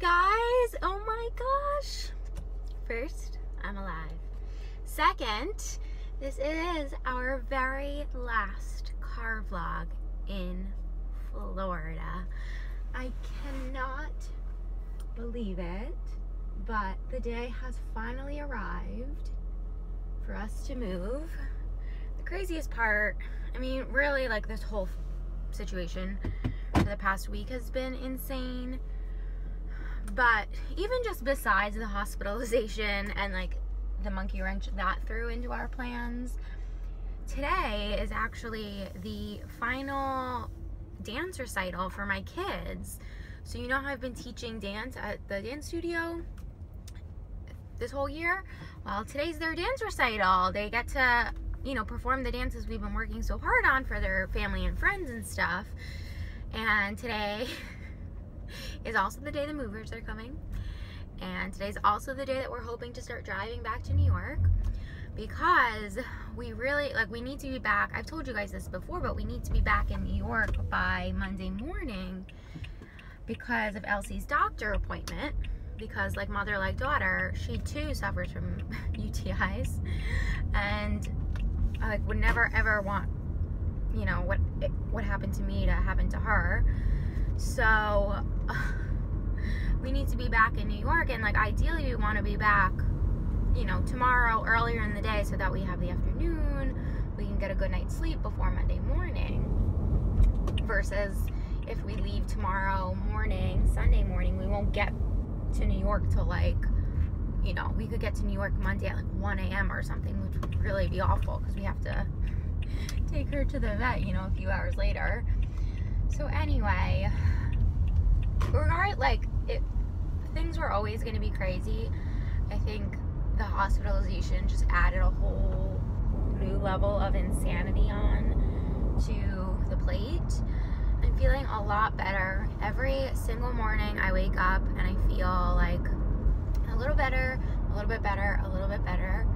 guys. Oh my gosh. First, I'm alive. Second, this is our very last car vlog in Florida. I cannot believe it, but the day has finally arrived for us to move. The craziest part, I mean, really, like, this whole situation for the past week has been insane, but even just besides the hospitalization and like the monkey wrench that threw into our plans, today is actually the final dance recital for my kids. So you know how I've been teaching dance at the dance studio this whole year? Well, today's their dance recital. They get to, you know, perform the dances we've been working so hard on for their family and friends and stuff. And today is also the day the movers are coming. And today's also the day that we're hoping to start driving back to New York, because we really, like, we need to be back. I've told you guys this before, but we need to be back in New York by Monday morning because of Elsie's doctor appointment. Because, like mother, like daughter, she too suffers from UTIs, and I, like, would never ever want, you know, what happened to me to happen to her. So we need to be back in New York, and, like, ideally we want to be back, you know, tomorrow earlier in the day so that we have the afternoon, we can get a good night's sleep before Monday morning, versus if we leave tomorrow morning, Sunday morning, we won't get to New York till, like, you know, we could get to New York Monday at like 1 a.m. or something, which would really be awful because we have to take her to the vet, you know, a few hours later. So anyway, regardless, like, things were always going to be crazy. I think the hospitalization just added a whole new level of insanity on to the plate. I'm feeling a lot better. Every single morning I wake up and I feel like a little better, a little bit better, a little bit better.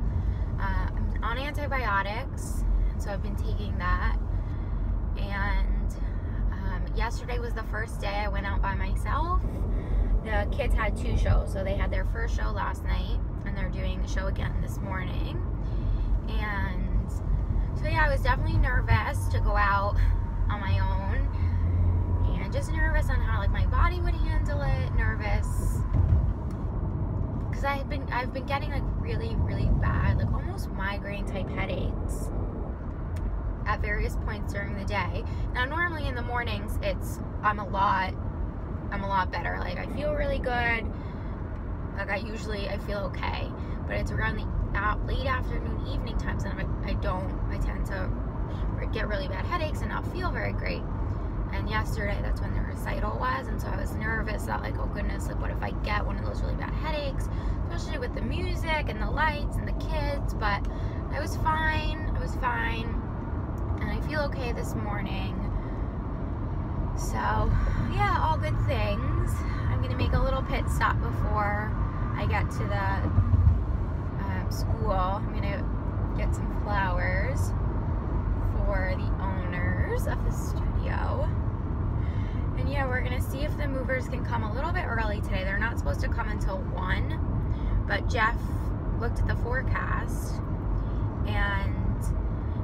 I'm on antibiotics, so I've been taking that. And yesterday was the first day I went out by myself. The kids had two shows, so they had their first show last night, and they're doing the show again this morning. And so yeah, I was definitely nervous to go out on my own, and just nervous on how, like, my body would handle it. Nervous because I've been getting, like, really, really bad, like, almost migraine type headaches at various points during the day. Now normally in the mornings it's, I'm a lot better, like, I feel really good, like, I feel okay, but it's around the late afternoon, evening times, and I tend to get really bad headaches and not feel very great. And yesterday, that's when the recital was, and so I was nervous that, like, oh goodness, like, what if I get one of those really bad headaches, especially with the music and the lights and the kids. But I was fine, and I feel okay this morning. So yeah, all good things. I'm gonna make a little pit stop before I get to the school. I'm gonna get some flowers for the owners of the studio. And yeah, we're gonna see if the movers can come a little bit early today. They're not supposed to come until 1, but Jeff looked at the forecast and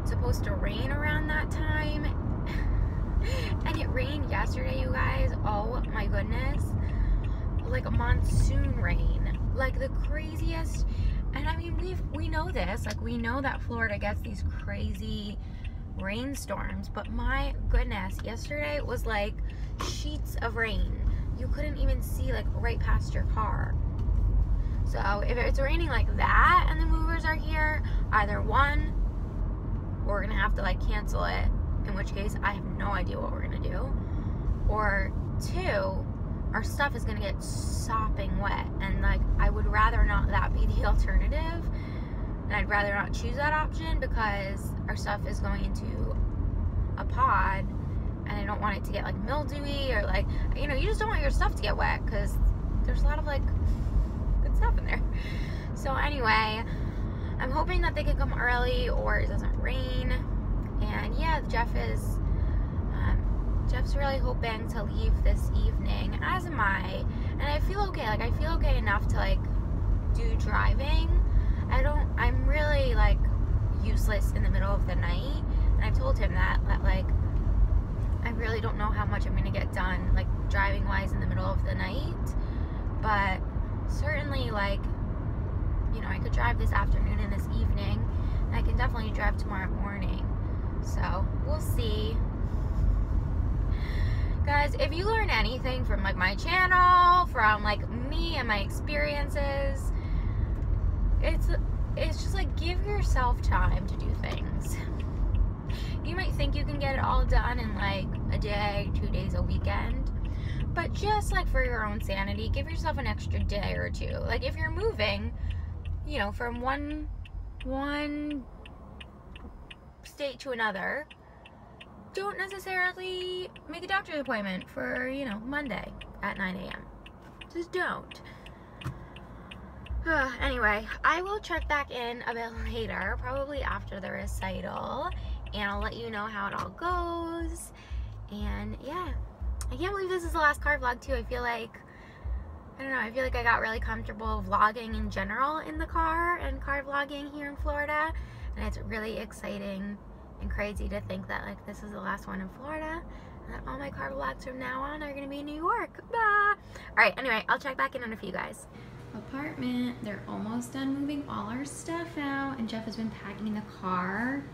it's supposed to rain around that time. And it rained yesterday, you guys. Oh my goodness. Like a monsoon rain. Like the craziest. And I mean, we know this. Like, we know that Florida gets these crazy rainstorms, but my goodness, yesterday was like sheets of rain. You couldn't even see, like, right past your car. So if it's raining like that and the movers are here, either one, we're gonna have to, like, cancel it, in which case I have no idea what we're gonna do, or two, our stuff is gonna get sopping wet, and, like, I would rather not that be the alternative. And I'd rather not choose that option because our stuff is going into a pod, and I don't want it to get, like, mildewy, or, like, you know, you just don't want your stuff to get wet because there's a lot of, like, good stuff in there. So anyway, I'm hoping that they can come early or it doesn't rain. And yeah, Jeff's really hoping to leave this evening, as am I. And I feel okay. Like, I feel okay enough to, like, do driving. I'm really, like, useless in the middle of the night. And I've told him that, like, I really don't know how much I'm going to get done, like, driving-wise in the middle of the night. But certainly, like, you know, I could drive this afternoon and this evening. And I can definitely drive tomorrow morning. So, we'll see. Guys, if you learn anything from, like, my channel, from, like, me and my experiences, it's just, like, give yourself time to do things. You might think you can get it all done in, like, a day, 2 days, a weekend. But just, like, for your own sanity, give yourself an extra day or two. Like, if you're moving, you know, from one state to another, don't necessarily make a doctor's appointment for, you know, Monday at 9 a.m. Just don't. Anyway, I will check back in a bit later, probably after the recital, and I'll let you know how it all goes. And yeah, I can't believe this is the last car vlog too. I feel like, I don't know, I feel like I got really comfortable vlogging in general in the car and car vlogging here in Florida, and it's really exciting and crazy to think that, like, this is the last one in Florida and that all my car vlogs from now on are gonna be in New York. Bah! Alright, anyway, I'll check back in a few, guys. Apartment, they're almost done moving all our stuff out, and Jeff has been packing the car,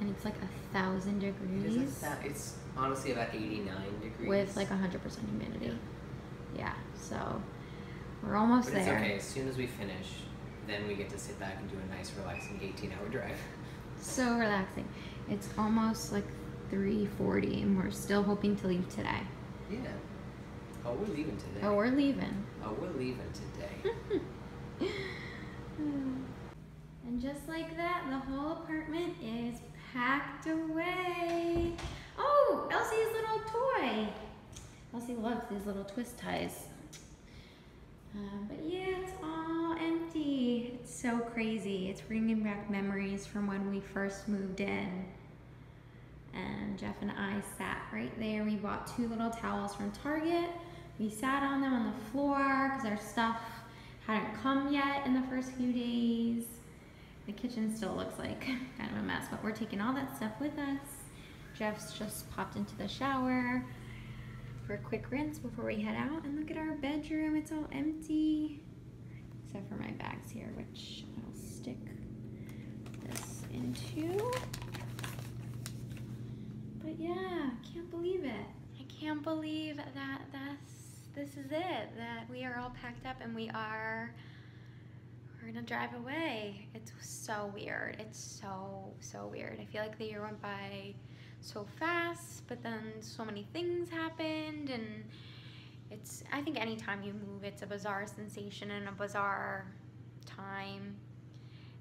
and it's like 1,000 degrees. It's honestly about 89 degrees. With like 100% humidity. Yeah, so we're almost there. But it's okay, as soon as we finish, then we get to sit back and do a nice relaxing 18-hour drive. So relaxing. It's almost like 3:40, and we're still hoping to leave today. Yeah. Oh, we're leaving today. Oh, we're leaving. Oh, we're leaving today. And just like that, the whole apartment is packed away. Oh, Elsie's little toy. Elsie loves these little twist ties. But yeah, it's all empty. It's so crazy. It's bringing back memories from when we first moved in. And Jeff and I sat right there. We bought two little towels from Target. We sat on them on the floor because our stuff hadn't come yet in the first few days. The kitchen still looks like kind of a mess, but we're taking all that stuff with us. Jeff's just popped into the shower for a quick rinse before we head out. And look at our bedroom, it's all empty. Except for my bags here, which I'll stick this into. But yeah, I can't believe it. I can't believe that this is it, that we are all packed up and we're gonna drive away. It's so weird. It's so weird. I feel like the year went by so fast, but then so many things happened, and it's, I think anytime you move, it's a bizarre sensation and a bizarre time.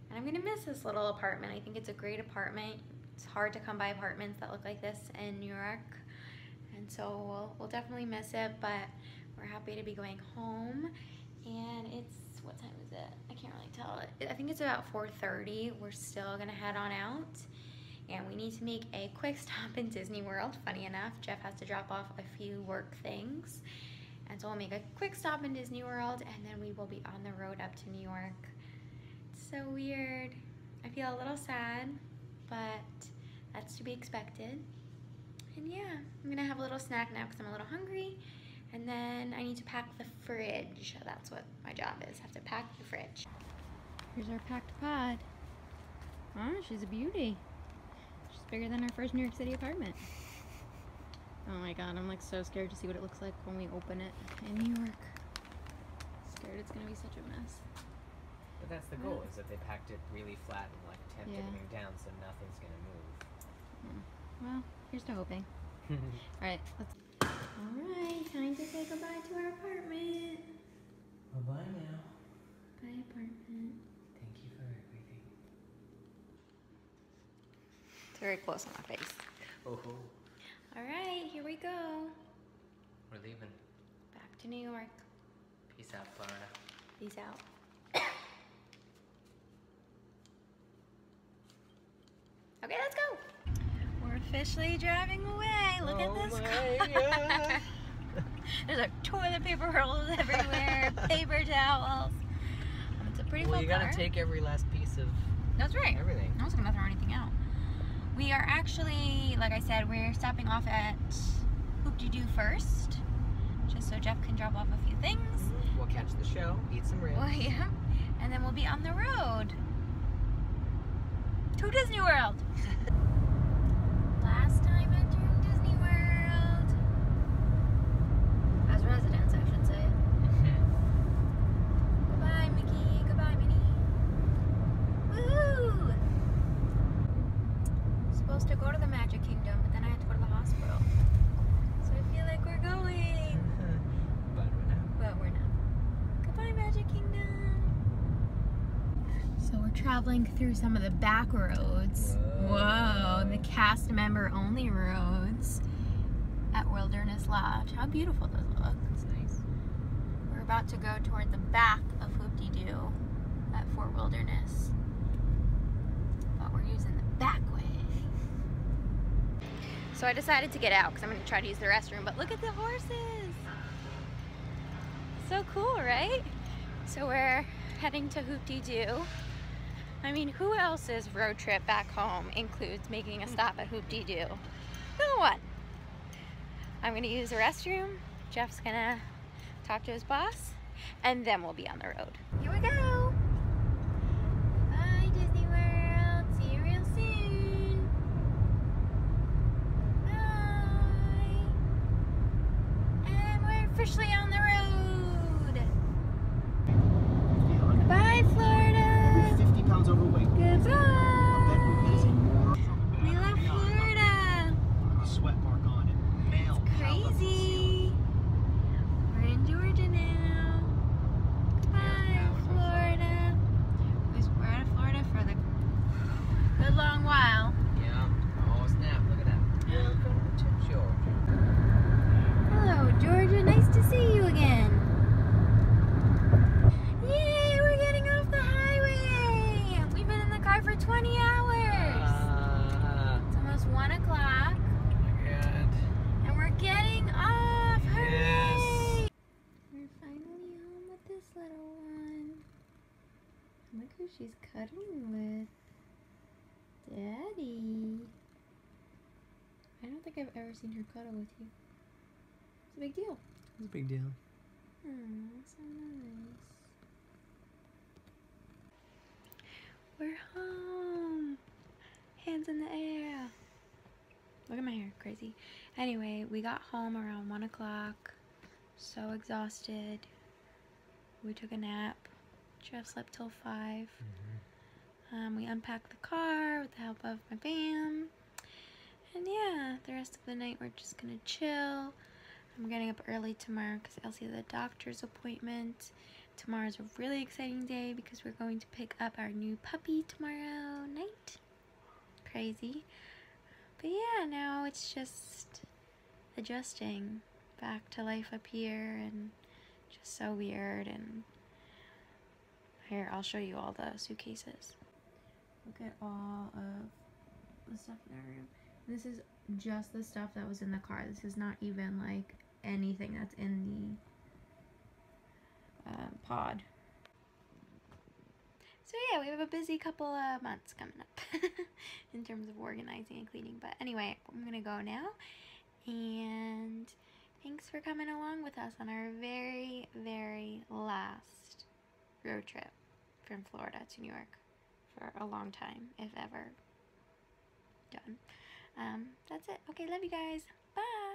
And I'm gonna miss this little apartment. I think it's a great apartment. It's hard to come by apartments that look like this in New York, and so we'll definitely miss it, but we're happy to be going home. And it's, what time is it? I can't really tell. I think it's about 4:30. We're still gonna head on out, and we need to make a quick stop in Disney World. Funny enough, Jeff has to drop off a few work things, and so we'll make a quick stop in Disney World, and then we will be on the road up to New York. It's so weird. I feel a little sad, but that's to be expected. And yeah, I'm gonna have a little snack now because I'm a little hungry, and then I need to pack the fridge. That's what my job is, I have to pack the fridge. Here's our packed pod. Oh, she's a beauty. She's bigger than our first New York City apartment. Oh my God, I'm like so scared to see what it looks like when we open it in New York. I'm scared it's gonna be such a mess. But that's the goal, is that they packed it really flat and like tamped everything down so nothing's gonna move. Yeah. Well, here's to hoping. Alright, Alright, time to say goodbye to our apartment. Bye-bye now. Bye, apartment. Thank you for everything. It's very close on my face. Oh. Alright, here we go. We're leaving. Back to New York. Peace out, Florida. Peace out. Okay, let's go. We're officially driving away. Look at this car. There's like toilet paper rolls everywhere. Well, you gotta take every last piece of everything. I wasn't gonna throw anything out. We are actually, like I said, we're stopping off at Hoop-dee-doo first, just so Jeff can drop off a few things. We'll catch the show, eat some ribs. Well, yeah. And then we'll be on the road to Disney World. Last time entering Disney World. As residents, I should say. Goodbye, Mickey. Goodbye, Minnie. Woohoo! Supposed to go to the Magic Kingdom, but then I had to go to the hospital. So I feel like we're going. But we're not. But we're not. Goodbye, Magic Kingdom. So we're traveling through some of the back roads. Whoa, the cast member only roads at Wilderness Lodge. How beautiful those look. That's nice. We're about to go toward the back of Hoop-dee-doo at Fort Wilderness. But we're using the back way. So I decided to get out because I'm going to try to use the restroom, but look at the horses. So cool, right? So we're heading to Hoop-dee-doo. I mean, who else's road trip back home includes making a stop at Hoop-dee-doo? No one. I'm gonna use the restroom. Jeff's gonna talk to his boss, and then we'll be on the road. Here we go. Bye, Disney World. See you real soon. Bye. And we're officially on the road. Goodbye, Florida. Overweight. Goodbye! We love Florida! A sweat mark on it. Nail. It's crazy! We're in Georgia now. Goodbye, Florida! We're out of Florida for the good long while. Yeah. Oh, snap. Look at that. Welcome to Georgia. Hello, Georgia. Nice to see you again. Yay! We're getting off the highway! For 20 hours. It's almost 1 o'clock. Oh my God. And we're getting off. Hooray! Yes. We're finally home with this little one. Look who she's cuddling with. Daddy. I don't think I've ever seen her cuddle with you. It's a big deal. It's a big deal. Aw, so nice. We're home. Hands in the air. Look at my hair. Crazy. Anyway, we got home around 1 o'clock. So exhausted. We took a nap. Jeff slept till 5. We unpacked the car with the help of my fam. And yeah, the rest of the night we're just going to chill. I'm getting up early tomorrow because Elsie has a doctor's appointment. Tomorrow's a really exciting day because we're going to pick up our new puppy tomorrow night. Crazy. But yeah, now it's just adjusting back to life up here and just so weird. And here, I'll show you all the suitcases. Look at all of the stuff in our room. This is just the stuff that was in the car. This is not even like anything that's in the pod. So yeah, we have a busy couple of months coming up in terms of organizing and cleaning. But anyway, I'm gonna go now, and thanks for coming along with us on our very, very last road trip from Florida to New York for a long time, if ever done. That's it. Okay, love you guys. Bye.